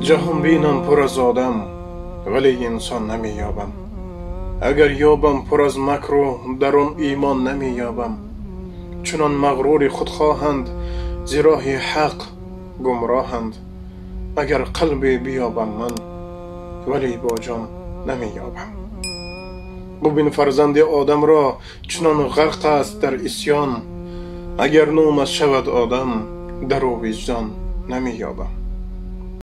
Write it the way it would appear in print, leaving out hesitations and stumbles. جهان بینم پر از آدم ولی انسان نمی یابم. اگر یابم پر از مکر و در آن ایمان نمی یابم. چنان مغرور خودخواهند زیراه حق گمراهند. اگر قلب بیابم من ولی با جان نمی یابم. ببین فرزند آدم را چنان غرق است در عصیان. اگر نومش شود آدم در او وجدان نمی یابم.